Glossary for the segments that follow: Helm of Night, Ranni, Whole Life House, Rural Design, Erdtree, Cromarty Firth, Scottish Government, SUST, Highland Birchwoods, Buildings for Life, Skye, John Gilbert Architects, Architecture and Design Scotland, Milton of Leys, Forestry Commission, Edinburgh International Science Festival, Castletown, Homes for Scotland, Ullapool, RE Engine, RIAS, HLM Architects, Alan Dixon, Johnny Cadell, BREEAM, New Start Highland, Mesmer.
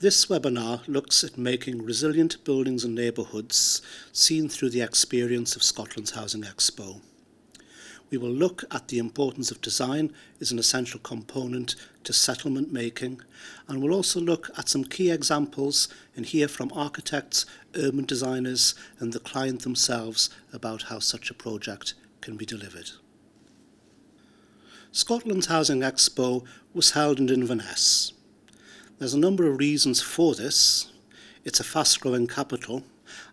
This webinar looks at making resilient buildings and neighbourhoods seen through the experience of Scotland's Housing Expo. We will look at the importance of design as an essential component to settlement making, and we'll also look at some key examples and hear from architects, urban designers and the client themselves about how such a project can be delivered. Scotland's Housing Expo was held in Inverness. There's a number of reasons for this. It's a fast-growing capital,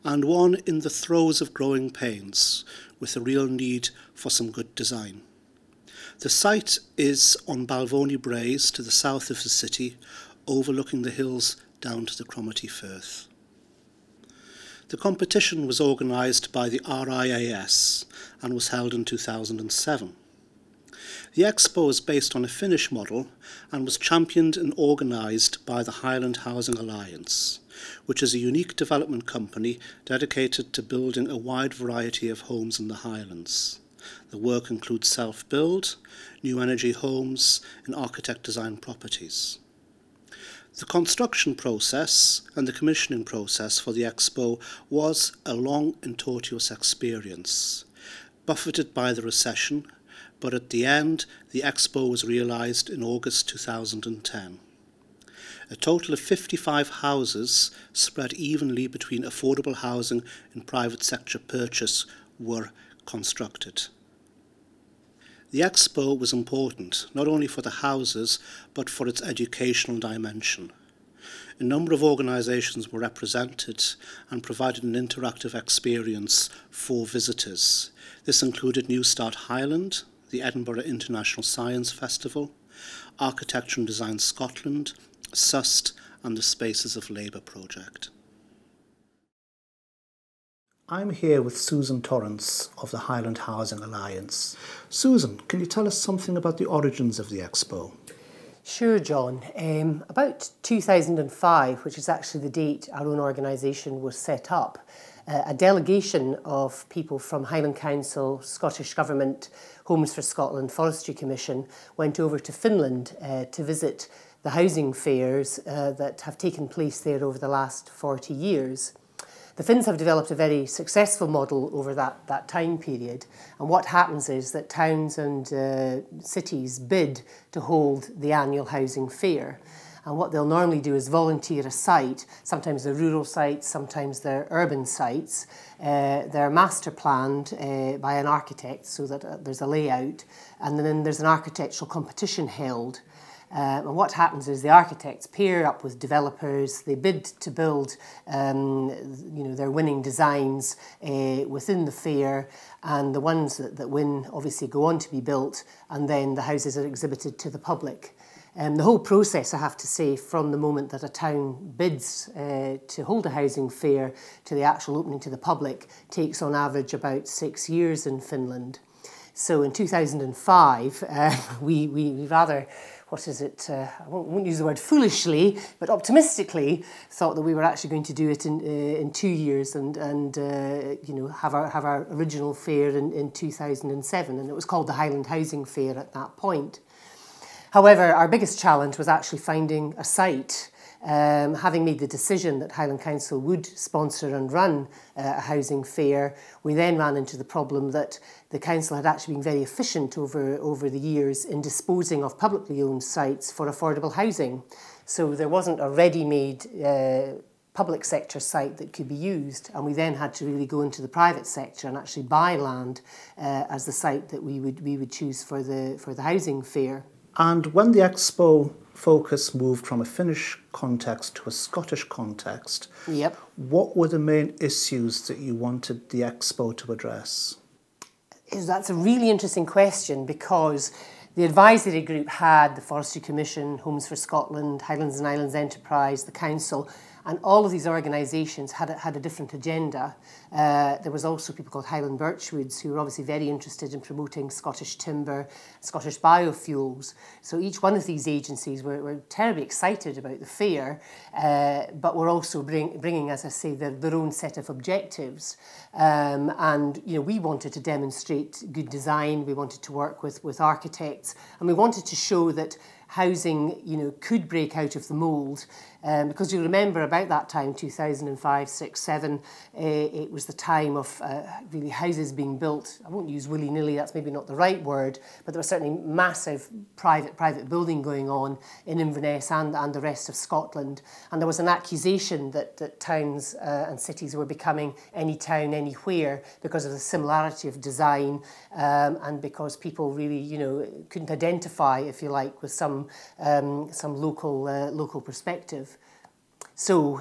and one in the throes of growing pains, with a real need for some good design. The site is on Balvoni Braes to the south of the city, overlooking the hills down to the Cromarty Firth. The competition was organised by the RIAS and was held in 2007. The expo is based on a Finnish model and was championed and organised by the Highland Housing Alliance, which is a unique development company dedicated to building a wide variety of homes in the Highlands. The work includes self-build, new energy homes and architect design properties. The construction process and the commissioning process for the expo was a long and tortuous experience, buffeted by the recession, but at the end the expo was realised in August 2010. A total of 55 houses spread evenly between affordable housing and private sector purchase were constructed. The expo was important not only for the houses but for its educational dimension. A number of organisations were represented and provided an interactive experience for visitors. This included New Start Highland, the Edinburgh International Science Festival, Architecture and Design Scotland, SUST and the Spaces of Labour project. I'm here with Susan Torrance of the Highland Housing Alliance. Susan, can you tell us something about the origins of the expo? Sure, John. About 2005, which is actually the date our own organisation was set up, a delegation of people from Highland Council, Scottish Government, Homes for Scotland, Forestry Commission went over to Finland to visit the housing fairs that have taken place there over the last 40 years. The Finns have developed a very successful model over that time period, and what happens is that towns and cities bid to hold the annual housing fair. And what they'll normally do is volunteer a site. Sometimes they're rural sites, sometimes they're urban sites. They're master planned by an architect so that there's a layout, and then there's an architectural competition held. And what happens is the architects pair up with developers, they bid to build their winning designs within the fair, and the ones that win obviously go on to be built, and then the houses are exhibited to the public. The whole process, I have to say, from the moment that a town bids to hold a housing fair to the actual opening to the public takes on average about 6 years in Finland. So in 2005, we rather, I won't use the word foolishly, but optimistically thought that we were actually going to do it in 2 years and have our original fair in 2007, and it was called the Highland Housing Fair at that point. However, our biggest challenge was actually finding a site. Having made the decision that Highland Council would sponsor and run a housing fair, we then ran into the problem that the council had actually been very efficient over the years in disposing of publicly owned sites for affordable housing. So there wasn't a ready-made public sector site that could be used, and we then had to really go into the private sector and actually buy land as the site that we would choose for the housing fair. And when the expo focus moved from a Finnish context to a Scottish context, yep, what were the main issues that you wanted the expo to address? That's a really interesting question, because the advisory group had the Forestry Commission, Homes for Scotland, Highlands and Islands Enterprise, the Council, and all of these organisations had a different agenda. There was also people called Highland Birchwoods who were obviously very interested in promoting Scottish timber, Scottish biofuels. So each one of these agencies were terribly excited about the fair, but were also bringing, as I say, their own set of objectives. We wanted to demonstrate good design, we wanted to work with architects, and we wanted to show that housing, you know, could break out of the mould, because you remember about that time, 2005, 6, 7, it was the time of really houses being built. I won't use willy-nilly, that's maybe not the right word, but there was certainly massive private building going on in Inverness and the rest of Scotland. And there was an accusation that towns and cities were becoming any town, anywhere, because of the similarity of design, and because people really, you know, couldn't identify, if you like, with some local perspective. So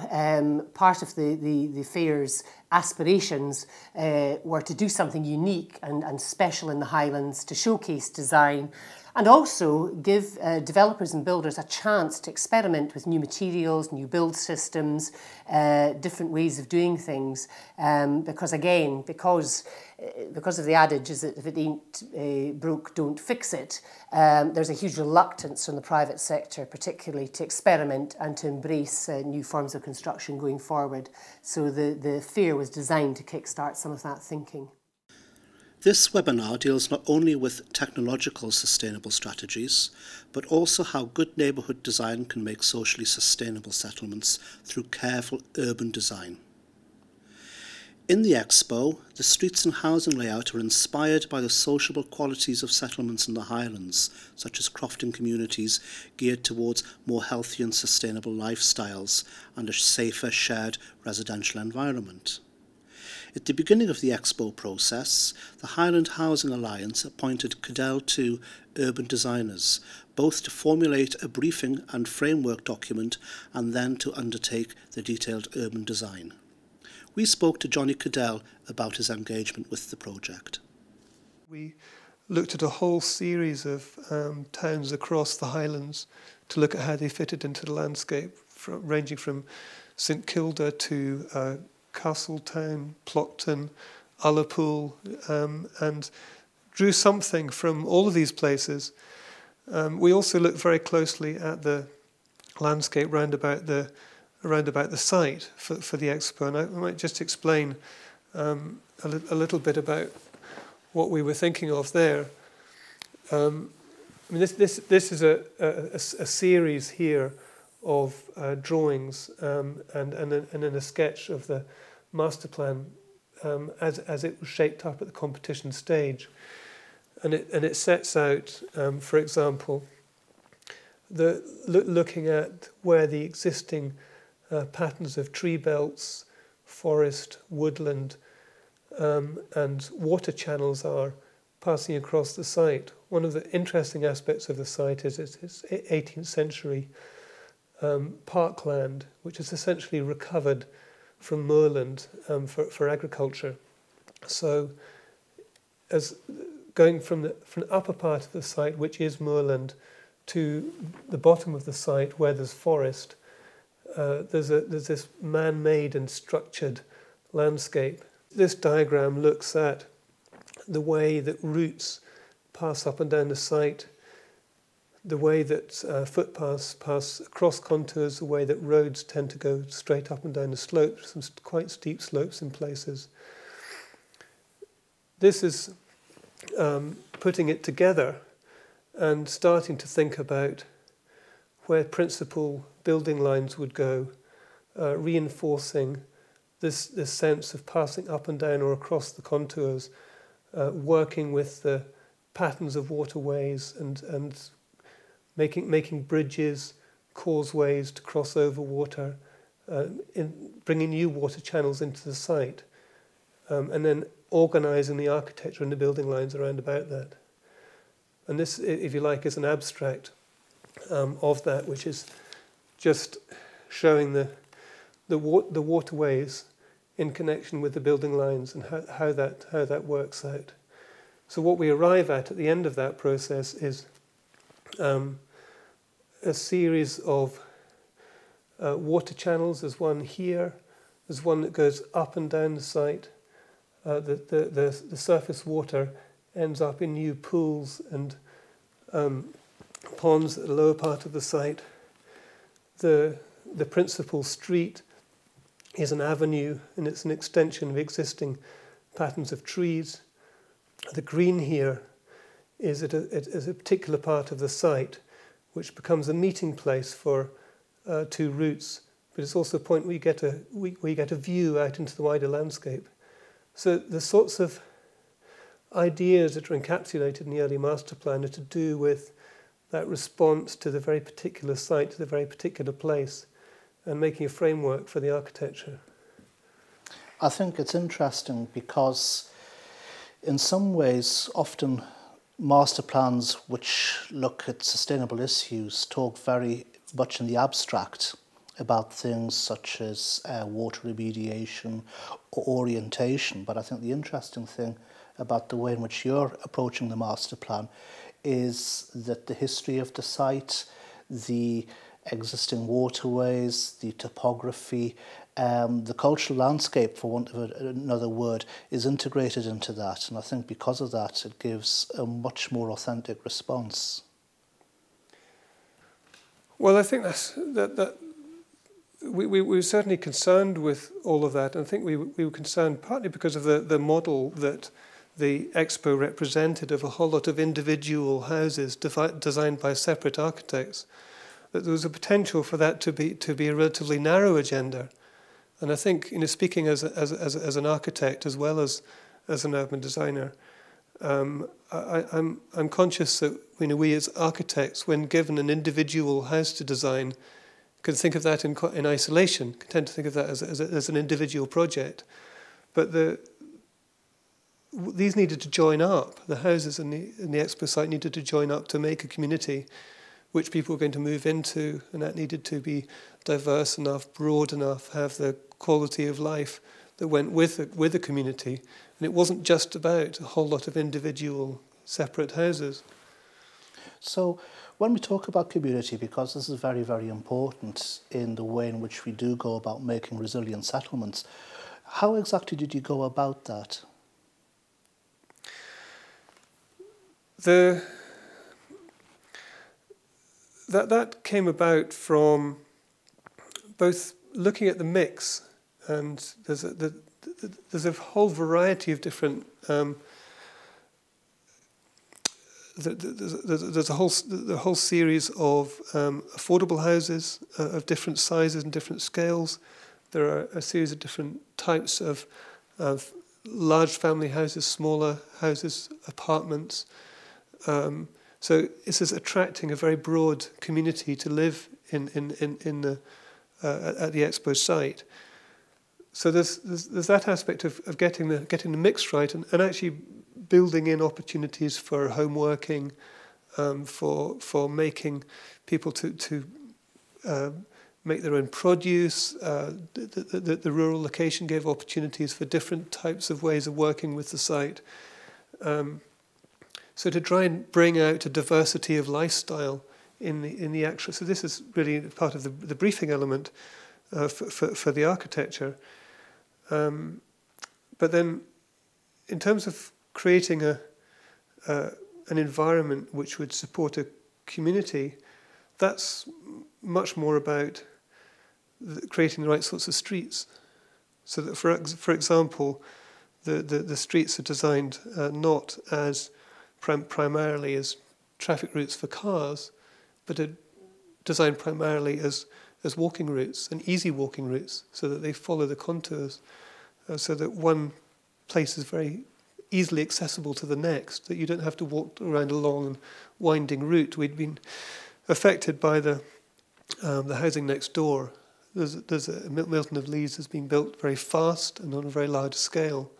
part of the fair's aspirations were to do something unique and special in the Highlands, to showcase design and also give developers and builders a chance to experiment with new materials, new build systems, different ways of doing things, because again, because of the adage is that if it ain't broke, don't fix it, there's a huge reluctance from the private sector particularly to experiment and to embrace new forms of construction going forward. So the fair was designed to kickstart some of that thinking. This webinar deals not only with technological sustainable strategies, but also how good neighbourhood design can make socially sustainable settlements through careful urban design. In the expo, the streets and housing layout are inspired by the sociable qualities of settlements in the Highlands, such as crofting communities geared towards more healthy and sustainable lifestyles and a safer shared residential environment. At the beginning of the expo process, the Highland Housing Alliance appointed Cadell to urban designers, both to formulate a briefing and framework document and then to undertake the detailed urban design. We spoke to Johnny Cadell about his engagement with the project. We looked at a whole series of towns across the Highlands to look at how they fitted into the landscape, ranging from St Kilda to Castletown, Plockton, Ullapool, and drew something from all of these places. We also looked very closely at the landscape round about the site for the expo, and I might just explain a little bit about what we were thinking of there. I mean, this is a series here of drawings and then a sketch of the master plan as it was shaped up at the competition stage, and it sets out, for example, looking at where the existing patterns of tree belts, forest, woodland, and water channels are passing across the site. One of the interesting aspects of the site is its 18th century parkland, which is essentially recovered from moorland for agriculture. So, as going from the upper part of the site, which is moorland, to the bottom of the site where there's forest, there's this man-made and structured landscape. This diagram looks at the way that routes pass up and down the site, the way that footpaths pass across contours, the way that roads tend to go straight up and down the slope, some quite steep slopes in places. This is putting it together and starting to think about where principal building lines would go, reinforcing this sense of passing up and down or across the contours, working with the patterns of waterways and making bridges, causeways to cross over water, bringing new water channels into the site, and then organising the architecture and the building lines around about that. And this, if you like, is an abstract of that, which is just showing the waterways in connection with the building lines and how that works out. So what we arrive at the end of that process is a series of water channels. There's one here, there's one that goes up and down the site. The surface water ends up in new pools and ponds at the lower part of the site. The principal street is an avenue, and it's an extension of existing patterns of trees. The green here is at a particular part of the site which becomes a meeting place for two routes, but it's also a point where you get a view out into the wider landscape. So the sorts of ideas that are encapsulated in the early master plan are to do with that response to the very particular site, to the very particular place, and making a framework for the architecture. I think it's interesting because in some ways often master plans which look at sustainable issues talk very much in the abstract about things such as water remediation or orientation, but I think the interesting thing about the way in which you're approaching the master plan is that the history of the site, the existing waterways, the topography, the cultural landscape, for want of another word, is integrated into that. And I think because of that, it gives a much more authentic response. Well, I think we were certainly concerned with all of that. I think we were concerned partly because of the model that the Expo represented of a whole lot of individual houses designed by separate architects, that there was a potential for that to be a relatively narrow agenda. And I think, you know, speaking as an architect as well as an urban designer, I'm conscious that, you know, we as architects, when given an individual house to design, can think of that in isolation, can tend to think of that as an individual project. But these needed to join up. The houses in the Expo site needed to join up to make a community which people were going to move into, and that needed to be diverse enough, broad enough, have the quality of life that went with the community. And it wasn't just about a whole lot of individual separate houses. So when we talk about community, because this is very, very important in the way in which we do go about making resilient settlements, how exactly did you go about that? That came about from both looking at the mix, and there's a whole variety of different. There's a whole series of affordable houses of different sizes and different scales. There are a series of different types of large family houses, smaller houses, apartments. So this is attracting a very broad community to live at the Expo site. So there's that aspect of getting the mix right and actually building in opportunities for home working, for making people to make their own produce. The rural location gave opportunities for different types of ways of working with the site. So to try and bring out a diversity of lifestyle in the actual, so this is really part of the briefing element for the architecture. But then, in terms of creating an environment which would support a community, that's much more about creating the right sorts of streets. So that, for example, the streets are designed not as primarily as traffic routes for cars, but are designed primarily as walking routes and easy walking routes, so that they follow the contours, so that one place is very easily accessible to the next, that you don't have to walk around a long and winding route. We'd been affected by the housing next door. Milton of Leys has been built very fast and on a very large scale,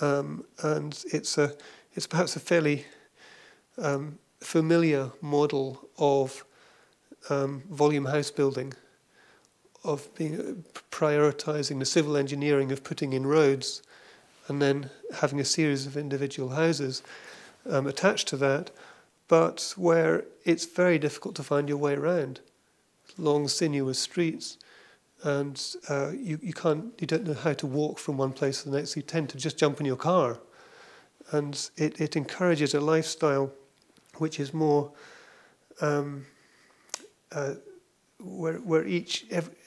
and it's perhaps a fairly familiar model of volume house building, of prioritising the civil engineering of putting in roads and then having a series of individual houses attached to that, but where it's very difficult to find your way around. Long, sinuous streets, and you don't know how to walk from one place to the next, so you tend to just jump in your car. And it encourages a lifestyle which is more where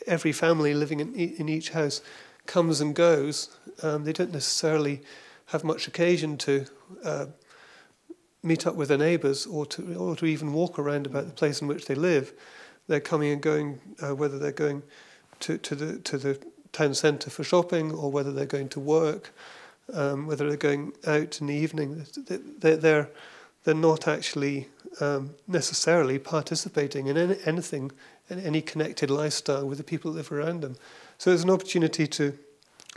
every family living in each house comes and goes. They don't necessarily have much occasion to meet up with their neighbours or to even walk around about the place in which they live. They're coming and going, whether they're going to the town centre for shopping or whether they're going to work, whether they're going out in the evening. They're not actually necessarily participating in anything, in any connected lifestyle with the people that live around them. So there's an opportunity to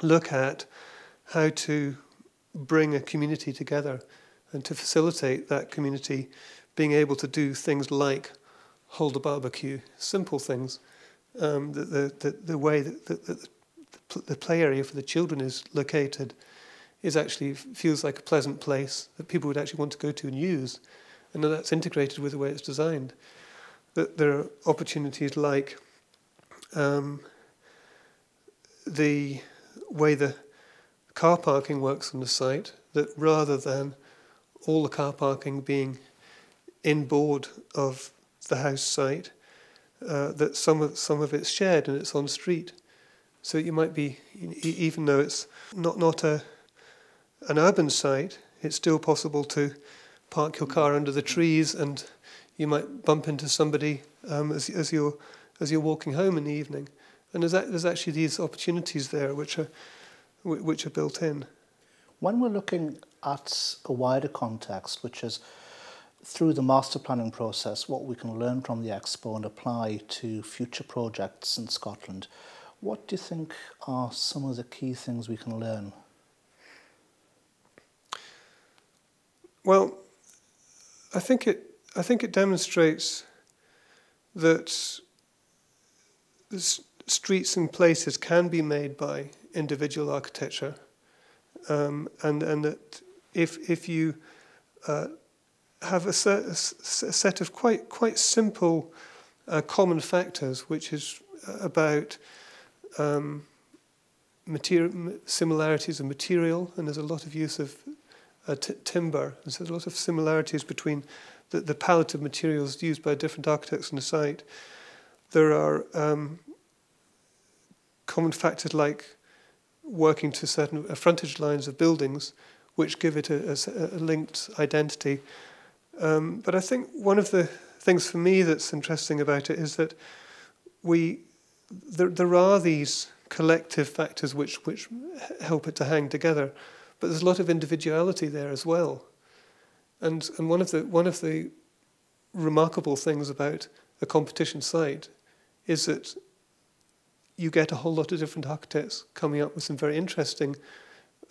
look at how to bring a community together and to facilitate that community being able to do things like hold a barbecue, simple things. The way that the play area for the children is located is actually feels like a pleasant place that people would actually want to go to and use, and that's integrated with the way it's designed. That there are opportunities like the way the car parking works on the site, that rather than all the car parking being inboard of the house site, that some of it's shared and it's on street. So you might be, even though it's not an urban site, it's still possible to park your car under the trees, and you might bump into somebody as you're walking home in the evening. And there's actually these opportunities there which are built in. When we're looking at a wider context, which is through the master planning process, what we can learn from the Expo and apply to future projects in Scotland, what do you think are some of the key things we can learn? Well, I think it demonstrates that streets and places can be made by individual architecture, and that if you have a set of quite simple common factors, which is about similarities of material, and there's a lot of use of timber, and so there's a lot of similarities between the palette of materials used by different architects on the site. There are common factors like working to certain frontage lines of buildings, which give it a linked identity. But I think one of the things for me that's interesting about it is that there are these collective factors which help it to hang together, but there's a lot of individuality there as well. And one of the remarkable things about a competition site is that you get a whole lot of different architects coming up with some very interesting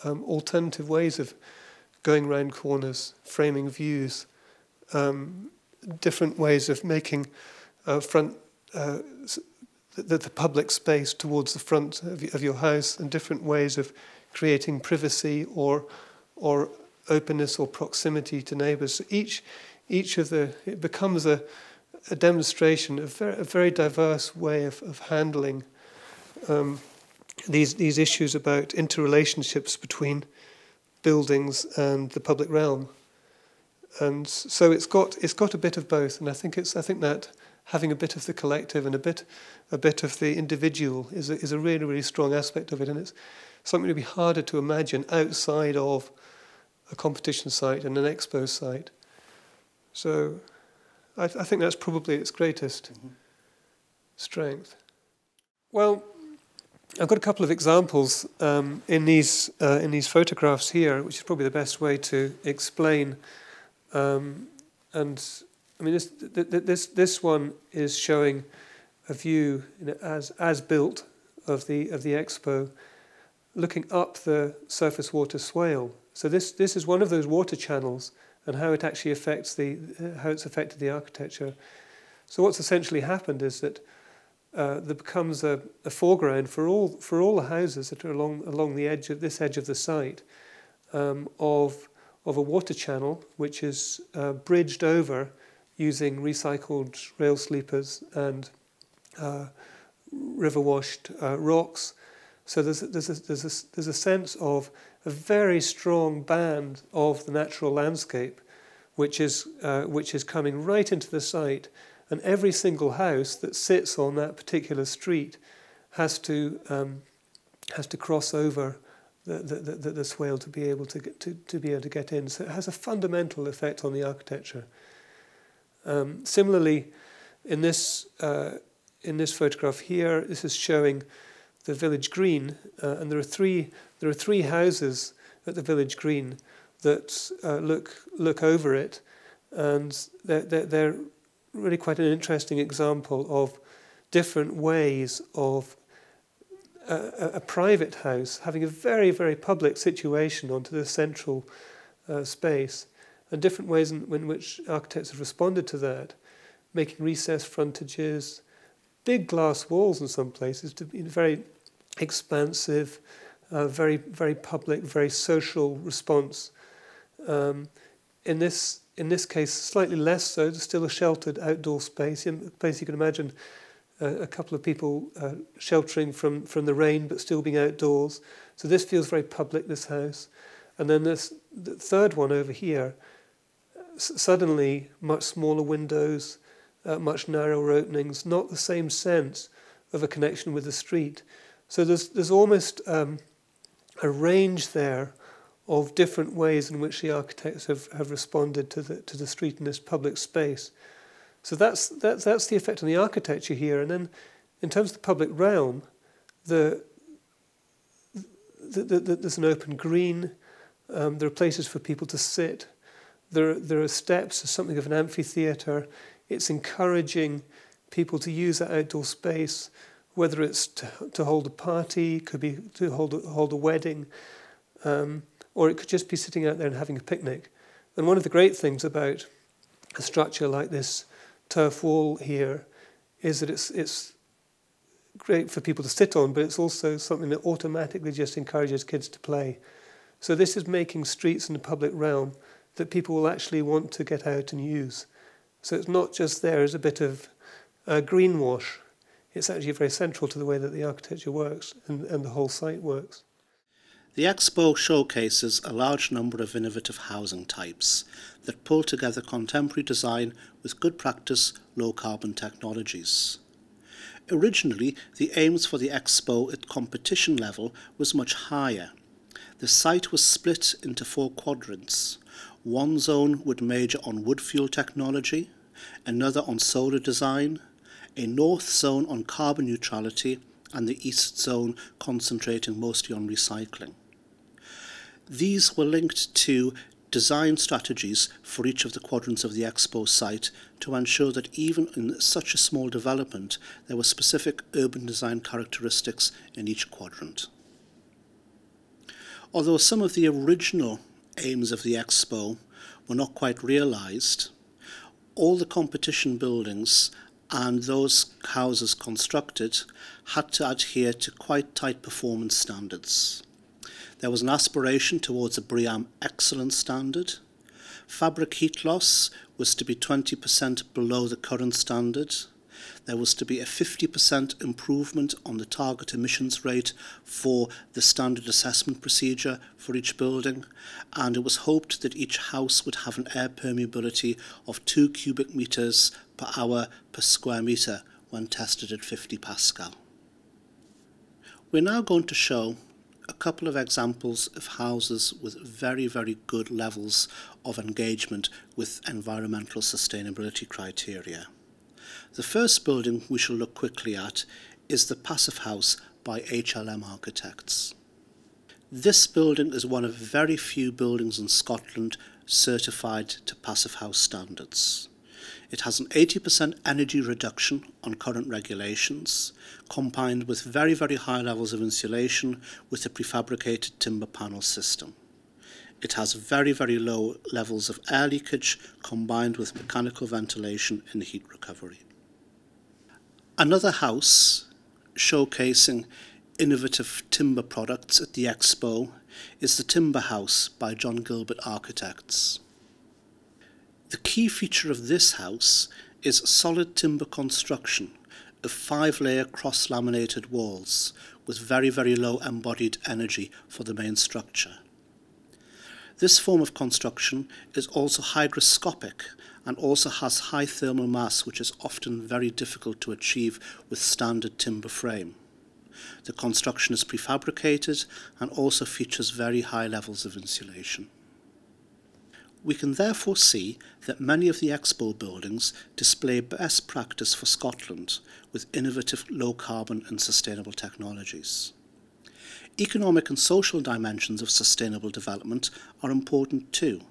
alternative ways of going round corners, framing views, different ways of making the public space towards the front of your house, and different ways of creating privacy or openness or proximity to neighbours. So it becomes a demonstration, a very diverse way of handling these issues about interrelationships between buildings and the public realm. And so it's got a bit of both, and I think that having a bit of the collective and a bit of the individual is a really, really strong aspect of it, and it's something to be harder to imagine outside of a competition site and an expo site. So I think that's probably its greatest strength. Well, I've got a couple of examples in these photographs here, which is probably the best way to explain. And I mean, this one is showing a view as built of the expo, looking up the surface water swale. So this is one of those water channels and how it actually affects how it's affected the architecture. So what's essentially happened is that there becomes a foreground for all the houses that are along the edge of the site, of a water channel which is bridged over using recycled rail sleepers and river washed rocks. So there's a sense of a very strong band of the natural landscape, which is coming right into the site. And every single house that sits on that particular street has to cross over the swale to be able to get, to be able to get in. So it has a fundamental effect on the architecture. Similarly, in this photograph here, this is showing the village green, and there are three houses at the village green that look over it, and they're really quite an interesting example of different ways of a private house having a very, very public situation onto the central space, and different ways in which architects have responded to that, making recessed frontages, big glass walls in some places, to be very expansive, very, very public, very social response. In this case, slightly less so. There's still a sheltered outdoor space, a place you can imagine a couple of people sheltering from the rain, but still being outdoors. So this feels very public, this house. And then the third one over here, suddenly much smaller windows, much narrower openings, not the same sense of a connection with the street. So there's almost a range there of different ways in which the architects have responded to the street in this public space. So that's the effect on the architecture here. And then in terms of the public realm, there's an open green, there are places for people to sit, there are steps, there's something of an amphitheatre. It's encouraging people to use that outdoor space, whether it's to hold a party, could be to hold a wedding, or it could just be sitting out there and having a picnic. And one of the great things about a structure like this turf wall here is that it's great for people to sit on, but it's also something that automatically just encourages kids to play. So this is making streets in the public realm that people will actually want to get out and use. So it's not just there as a bit of greenwash. It's actually very central to the way that the architecture works and the whole site works. The expo showcases a large number of innovative housing types that pull together contemporary design with good practice low-carbon technologies. Originally, the aims for the expo at competition level was much higher. The site was split into 4 quadrants. One zone would major on wood fuel technology, another on solar design, a north zone on carbon neutrality, and the east zone concentrating mostly on recycling. These were linked to design strategies for each of the quadrants of the expo site to ensure that even in such a small development, there were specific urban design characteristics in each quadrant. Although some of the original aims of the expo were not quite realised, all the competition buildings and those houses constructed had to adhere to quite tight performance standards. There was an aspiration towards a BREEAM excellence standard. Fabric heat loss was to be 20% below the current standard. There was to be a 50% improvement on the target emissions rate for the standard assessment procedure for each building, and it was hoped that each house would have an air permeability of 2 cubic metres per hour per square metre when tested at 50 Pascal. We're now going to show a couple of examples of houses with very, very good levels of engagement with environmental sustainability criteria. The first building we shall look quickly at is the Passive House by HLM Architects. This building is one of very few buildings in Scotland certified to Passive House standards. It has an 80% energy reduction on current regulations, combined with very, very high levels of insulation with a prefabricated timber panel system. It has very, very low levels of air leakage combined with mechanical ventilation and heat recovery. Another house showcasing innovative timber products at the expo is the Timber House by John Gilbert Architects. The key feature of this house is solid timber construction of 5-layer cross-laminated walls with very, very low embodied energy for the main structure. This form of construction is also hygroscopic and also has high thermal mass, which is often very difficult to achieve with standard timber frame. The construction is prefabricated and also features very high levels of insulation. We can therefore see that many of the Expo buildings display best practice for Scotland with innovative low-carbon and sustainable technologies. Economic and social dimensions of sustainable development are important too.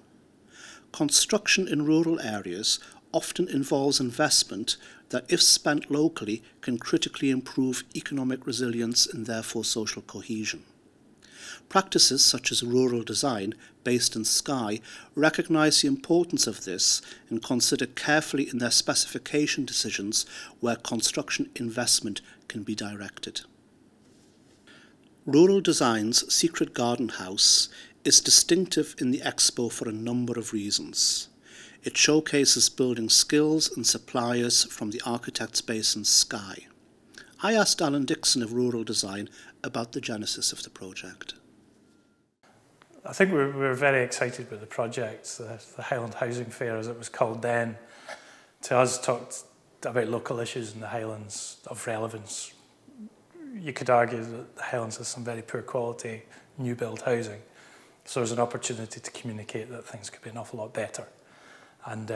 Construction in rural areas often involves investment that, if spent locally, can critically improve economic resilience and therefore social cohesion. Practices such as rural design, based in Skye, recognise the importance of this and consider carefully in their specification decisions where construction investment can be directed. Rural Design's Secret Garden House is distinctive in the Expo for a number of reasons. It showcases building skills and suppliers from the architects based in Skye. I asked Alan Dixon of Rural Design about the genesis of the project. I think we were very excited with the project. The Highland Housing Fair, as it was called then, to us talked about local issues in the Highlands of relevance. You could argue that the Highlands has some very poor quality new build housing, so there's an opportunity to communicate that things could be an awful lot better. And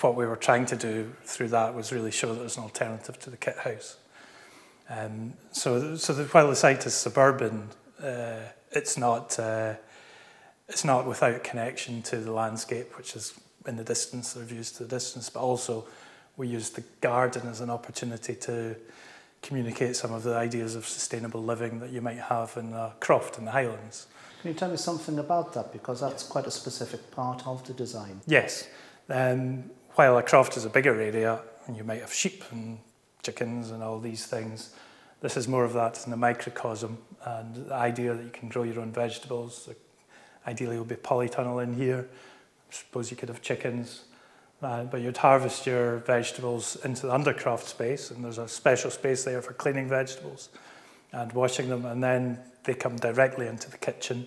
what we were trying to do through that was really show that there's an alternative to the kit house. While the site is suburban, it's not without connection to the landscape, which is in the distance, the views to the distance, but also we used the garden as an opportunity to communicate some of the ideas of sustainable living that you might have in a croft in the Highlands. Can you tell me something about that? Because that's quite a specific part of the design. Yes. While a croft is a bigger area, and you might have sheep and chickens and all these things, this is more of that in the microcosm, and the idea that you can grow your own vegetables. Ideally, it would be polytunnel in here. I suppose you could have chickens. But you'd harvest your vegetables into the undercroft space, and there's a special space there for cleaning vegetables and washing them, and then they come directly into the kitchen,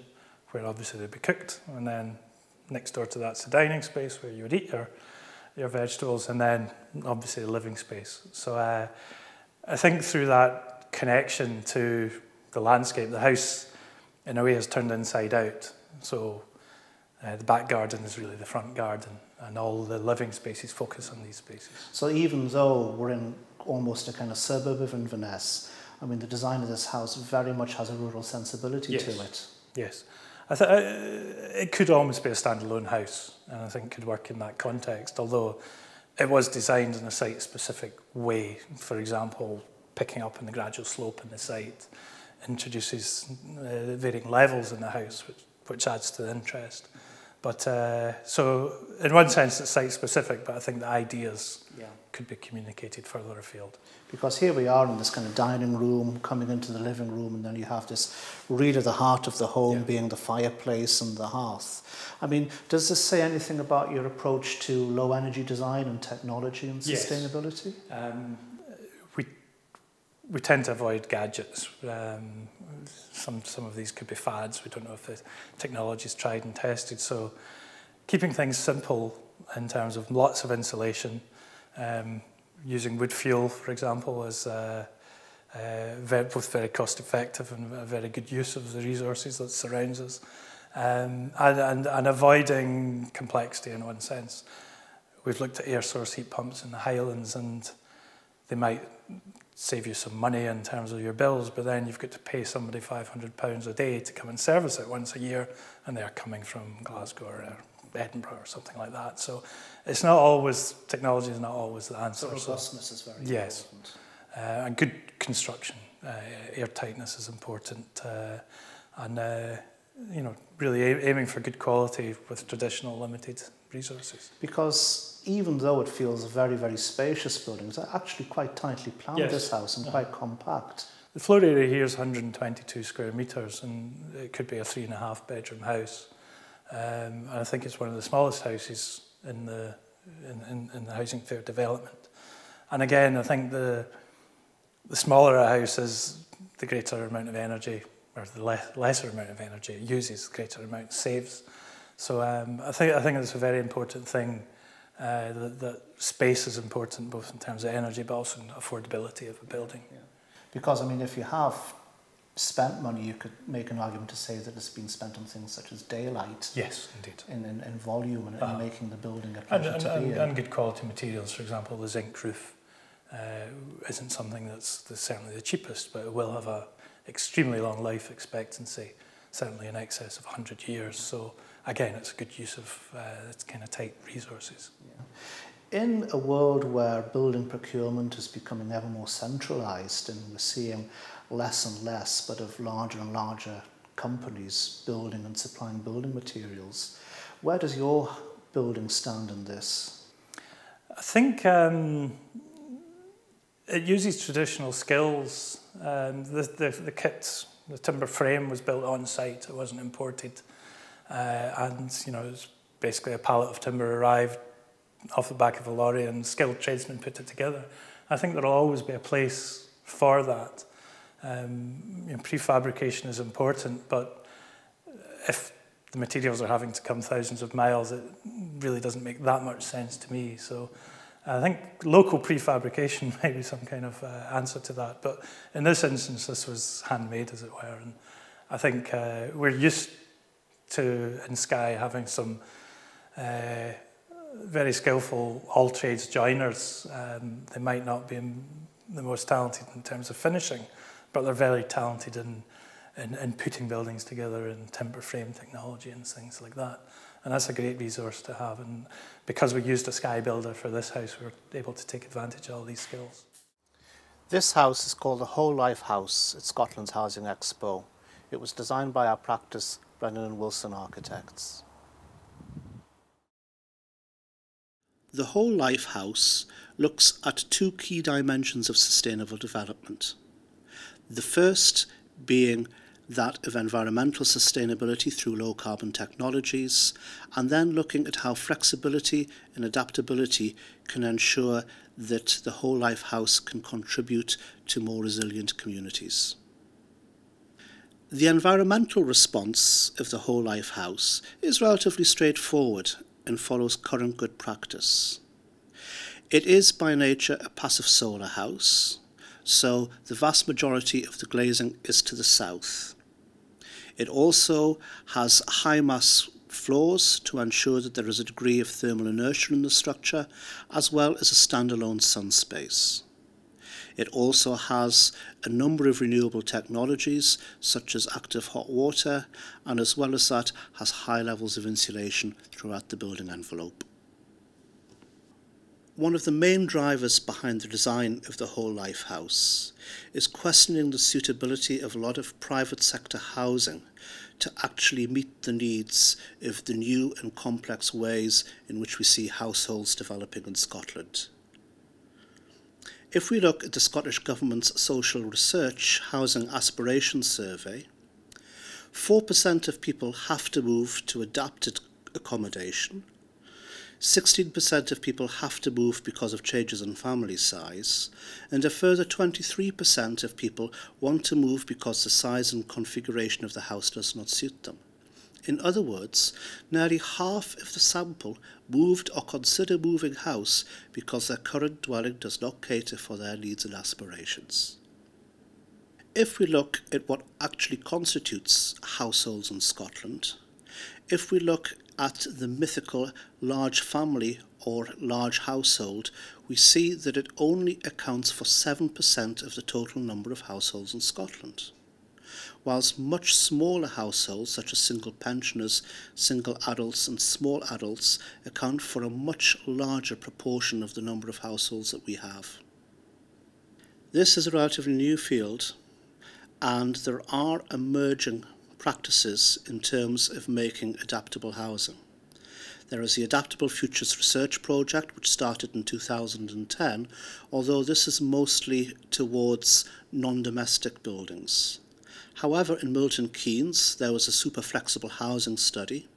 where obviously they'd be cooked, and then next door to that's the dining space where you would eat your vegetables, and then obviously the living space. So I think through that connection to the landscape, the house in a way has turned inside out. So the back garden is really the front garden, and all the living spaces focus on these spaces. So even though we're in almost a kind of suburb of Inverness, I mean, the design of this house very much has a rural sensibility to it. Yes. It could almost be a standalone house, and I think could work in that context, although it was designed in a site-specific way. For example, picking up on the gradual slope in the site introduces varying levels in the house, which adds to the interest. But so, in one sense, it's site-specific, but I think the ideas could be communicated further afield. Because here we are in this kind of dining room, coming into the living room, and then you have this really the heart of the home being the fireplace and the hearth. I mean, does this say anything about your approach to low-energy design and technology and sustainability? We tend to avoid gadgets. Some of these could be fads. We don't know if the technology is tried and tested. So keeping things simple in terms of lots of insulation, using wood fuel, for example, is both very cost-effective and a very good use of the resources that surrounds us, and avoiding complexity in one sense. We've looked at air source heat pumps in the Highlands, and they might save you some money in terms of your bills, but then you've got to pay somebody £500 a day to come and service it once a year, and they're coming from Glasgow or Edinburgh or something like that. So it's not always, technology is not always the answer. So robustness is very important. And good construction, airtightness is important, you know, really aiming for good quality with traditional limited resources. Because even though it feels a very, very spacious building, it's actually quite tightly planned, this house, and quite compact. The floor area here is 122 square metres, and it could be a 3.5 bedroom house. And I think it's one of the smallest houses in the housing fair development. And again, I think the smaller a house is, the greater amount of energy, or the lesser amount of energy it uses, the greater amount it saves. So I think it's a very important thing, that space is important both in terms of energy but also in affordability of a building. Yeah. Because, I mean, if you have spent money, you could make an argument to say that it's been spent on things such as daylight. Yes, indeed. In volume and in making the building a pleasure to be in. And good quality materials, for example, the zinc roof isn't something that's certainly the cheapest, but it will have an extremely long life expectancy, certainly in excess of 100 years. So again, it's a good use of its kind of tight resources. Yeah. In a world where building procurement is becoming ever more centralised, and we're seeing less and less, but of larger and larger companies building and supplying building materials, where does your building stand in this? I think it uses traditional skills. The kits, the timber frame was built on site, it wasn't imported. And you know, it was basically a pallet of timber arrived off the back of a lorry and skilled tradesmen put it together. I think there will always be a place for that. You know, prefabrication is important, but if the materials are having to come thousands of miles, it really doesn't make that much sense to me. So I think local prefabrication may be some kind of answer to that. But in this instance, this was handmade, as it were. And I think we're used to, in Skye, having some very skillful all-trades joiners. They might not be the most talented in terms of finishing, but they're very talented in putting buildings together in timber frame technology and things like that. And that's a great resource to have. And because we used a Skye builder for this house, we were able to take advantage of all these skills. This house is called the Whole Life House at Scotland's Housing Expo. It was designed by our practice, Brennan and Wilson Architects. The Whole Life House looks at two key dimensions of sustainable development. The first being that of environmental sustainability through low carbon technologies, and then looking at how flexibility and adaptability can ensure that the Whole Life House can contribute to more resilient communities. The environmental response of the Whole Life House is relatively straightforward and follows current good practice. It is by nature a passive solar house, so the vast majority of the glazing is to the south. It also has high mass floors to ensure that there is a degree of thermal inertia in the structure, as well as a standalone sun space. It also has a number of renewable technologies such as active hot water, and as well as that has high levels of insulation throughout the building envelope. One of the main drivers behind the design of the Whole Life House is questioning the suitability of a lot of private sector housing to actually meet the needs of the new and complex ways in which we see households developing in Scotland. If we look at the Scottish Government's Social Research Housing Aspiration Survey, 4% of people have to move to adapted accommodation, 16% of people have to move because of changes in family size, and a further 23% of people want to move because the size and configuration of the house does not suit them. In other words, nearly half of the sample moved or consider moving house because their current dwelling does not cater for their needs and aspirations. If we look at what actually constitutes households in Scotland, if we look at the mythical large family or large household, we see that it only accounts for 7% of the total number of households in Scotland, whilst much smaller households such as single pensioners, single adults and small adults account for a much larger proportion of the number of households that we have. This is a relatively new field, and there are emerging practices in terms of making adaptable housing. There is the Adaptable Futures Research Project, which started in 2010, although this is mostly towards non-domestic buildings. However, in Milton Keynes, there was a super flexible housing study.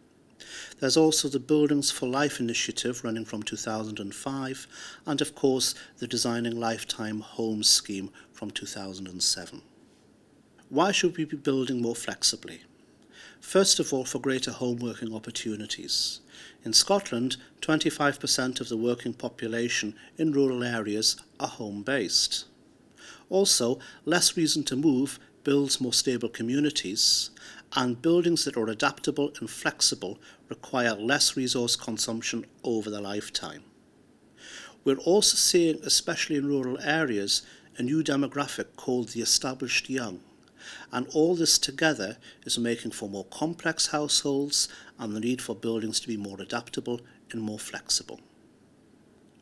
There's also the Buildings for Life initiative running from 2005, and of course the Designing Lifetime Homes scheme from 2007. Why should we be building more flexibly? First of all, for greater home working opportunities. In Scotland, 25% of the working population in rural areas are home-based. Also, less reason to move builds more stable communities, and buildings that are adaptable and flexible require less resource consumption over their lifetime. We're also seeing, especially in rural areas, a new demographic called the established young, and all this together is making for more complex households and the need for buildings to be more adaptable and more flexible.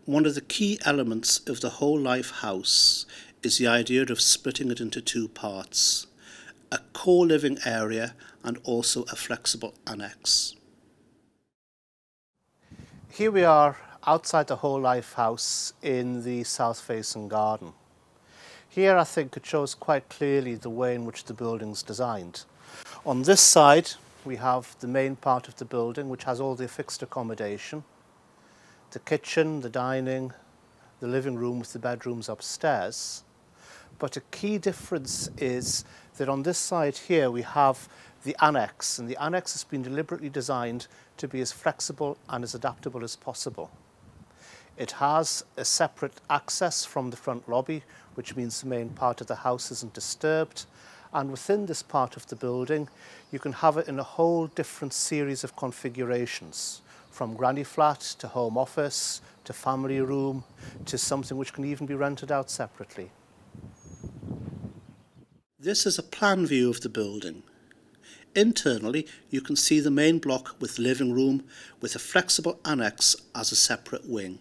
One of the key elements of the Whole Life House is the idea of splitting it into two parts, a co-living area and also a flexible annex. Here we are outside the Whole Life House in the south-facing garden. Here I think it shows quite clearly the way in which the building's designed. On this side we have the main part of the building, which has all the fixed accommodation, the kitchen, the dining, the living room with the bedrooms upstairs. But a key difference is that on this side here we have the annex, and the annex has been deliberately designed to be as flexible and as adaptable as possible. It has a separate access from the front lobby, which means the main part of the house isn't disturbed, and within this part of the building you can have it in a whole different series of configurations, from granny flat to home office to family room to something which can even be rented out separately. This is a plan view of the building. Internally you can see the main block with living room with a flexible annex as a separate wing.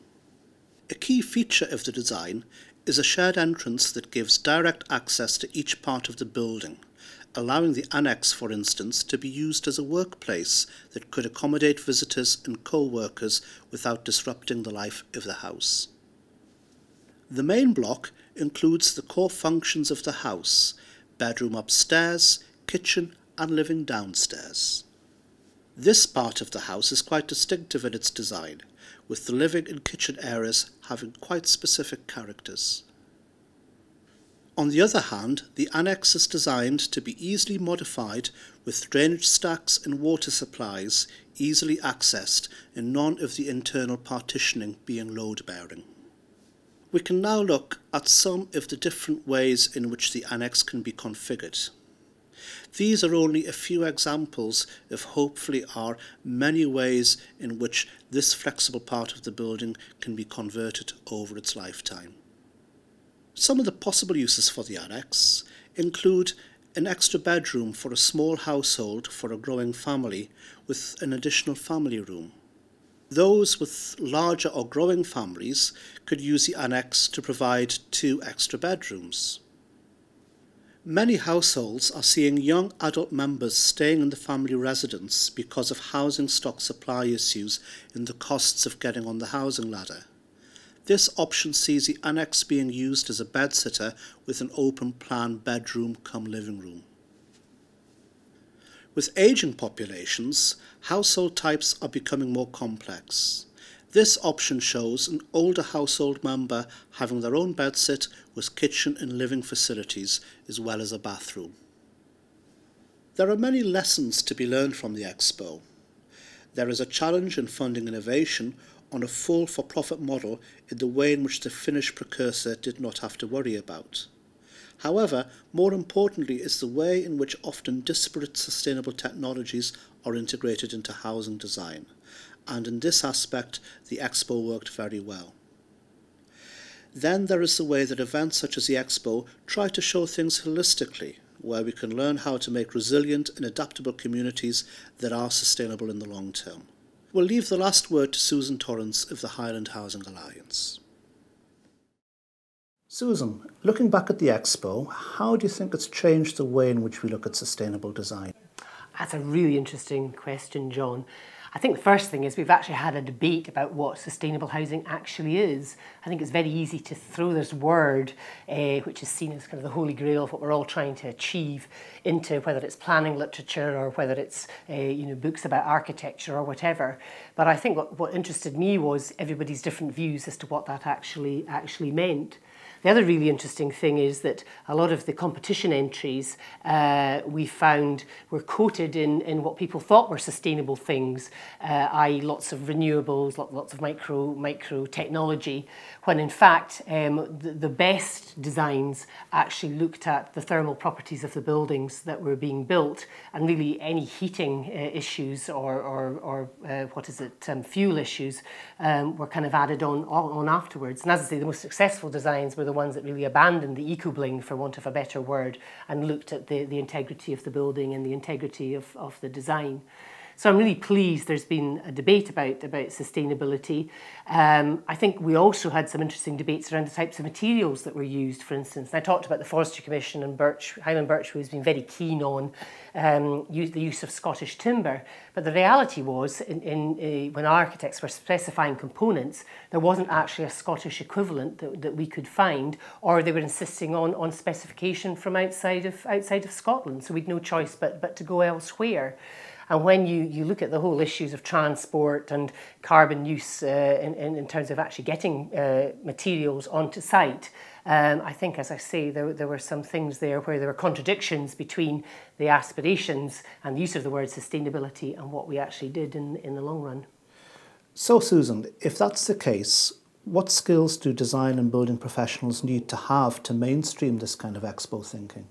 A key feature of the design is a shared entrance that gives direct access to each part of the building, allowing the annex, for instance, to be used as a workplace that could accommodate visitors and co-workers without disrupting the life of the house. The main block includes the core functions of the house: bedroom upstairs, kitchen and living downstairs. This part of the house is quite distinctive in its design, with the living and kitchen areas having quite specific characters. On the other hand, the annex is designed to be easily modified, with drainage stacks and water supplies easily accessed and none of the internal partitioning being load-bearing. We can now look at some of the different ways in which the annex can be configured. These are only a few examples of hopefully our many ways in which this flexible part of the building can be converted over its lifetime. Some of the possible uses for the annex include an extra bedroom for a small household for a growing family with an additional family room. Those with larger or growing families could use the annex to provide 2 extra bedrooms. Many households are seeing young adult members staying in the family residence because of housing stock supply issues and the costs of getting on the housing ladder. This option sees the annex being used as a bedsitter with an open plan bedroom cum living room. With ageing populations, household types are becoming more complex. This option shows an older household member having their own bedsit with kitchen and living facilities as well as a bathroom. There are many lessons to be learned from the Expo. There is a challenge in funding innovation on a full for-profit model in the way in which the Finnish precursor did not have to worry about. However, more importantly is the way in which often disparate sustainable technologies are integrated into housing design, and in this aspect the Expo worked very well. Then there is the way that events such as the Expo try to show things holistically, where we can learn how to make resilient and adaptable communities that are sustainable in the long term. We'll leave the last word to Susan Torrance of the Highland Housing Alliance. Susan, looking back at the Expo, how do you think it's changed the way in which we look at sustainable design? That's a really interesting question, John. I think the first thing is we've actually had a debate about what sustainable housing actually is. I think it's very easy to throw this word, which is seen as kind of the holy grail of what we're all trying to achieve, into whether it's planning literature or whether it's books about architecture or whatever. But I think what interested me was everybody's different views as to what that actually meant. The other really interesting thing is that a lot of the competition entries we found were coated in what people thought were sustainable things, i.e. lots of renewables, lots of micro technology, when in fact the best designs actually looked at the thermal properties of the buildings that were being built, and really any heating issues or fuel issues were kind of added on afterwards. And as I say, the most successful designs were the ones that really abandoned the eco-bling, for want of a better word, and looked at the integrity of the building and the integrity of the design. So I'm really pleased there's been a debate about sustainability. I think we also had some interesting debates around the types of materials that were used, for instance. And I talked about the Forestry Commission, and Highland Birchwoods has been very keen on the use of Scottish timber. But the reality was, when our architects were specifying components, there wasn't actually a Scottish equivalent that we could find, or they were insisting on specification from outside of Scotland. So we'd no choice but to go elsewhere. And when you look at the whole issues of transport and carbon use in terms of actually getting materials onto site, I think, as I say, there were some things there where there were contradictions between the aspirations and the use of the word sustainability and what we actually did in the long run. So, Susan, if that's the case, what skills do design and building professionals need to have to mainstream this kind of expo thinking?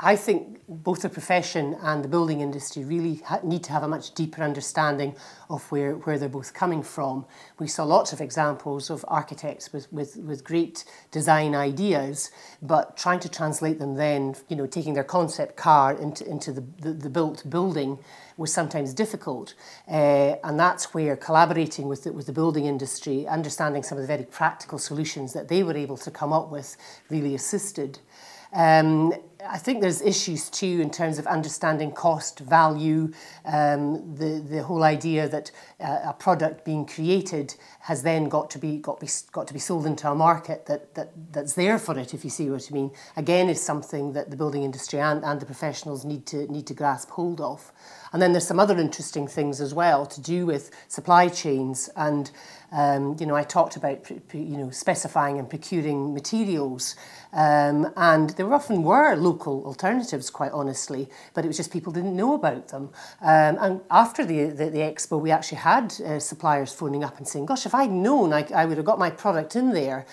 I think both the profession and the building industry really need to have a much deeper understanding of where they're both coming from. We saw lots of examples of architects with great design ideas, but trying to translate them then, you know, taking their concept car into the built building was sometimes difficult. And that's where collaborating with the building industry, understanding some of the very practical solutions that they were able to come up with, really assisted. I think there's issues too in terms of understanding cost, value, the whole idea that a product being created has then got to be sold into a market that's there for it, if you see what I mean. Again, is something that the building industry and the professionals need to grasp hold of. And then there's some other interesting things as well to do with supply chains, and you know, I talked about specifying and procuring materials, and there often were local alternatives, quite honestly, but it was just people didn't know about them. And after the expo, we actually had suppliers phoning up and saying, "Gosh, if I'd known, I would have got my product in there."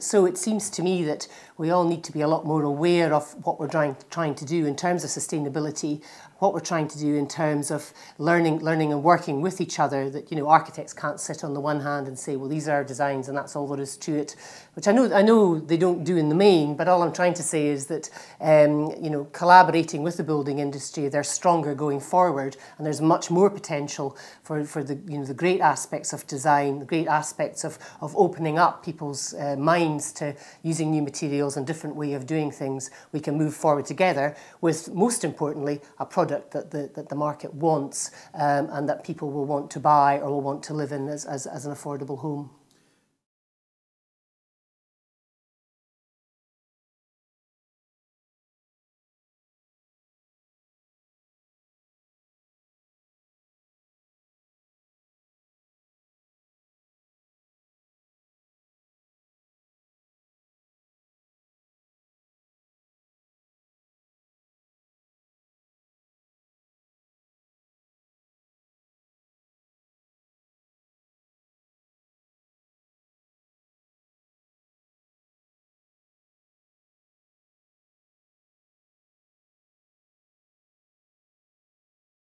So it seems to me that we all need to be a lot more aware of what we're trying to do in terms of sustainability, what we're trying to do in terms of learning and working with each other, that, you know, architects can't sit on the one hand and say, well, these are our designs and that's all there is to it, which I know they don't do in the main, but all I'm trying to say is that, you know, collaborating with the building industry, they're stronger going forward, and there's much more potential for the, you know, the great aspects of design, the great aspects of opening up people's minds to using new materials and different way of doing things. We can move forward together with, most importantly, a product that the market wants, and that people will want to buy or will want to live in as an affordable home.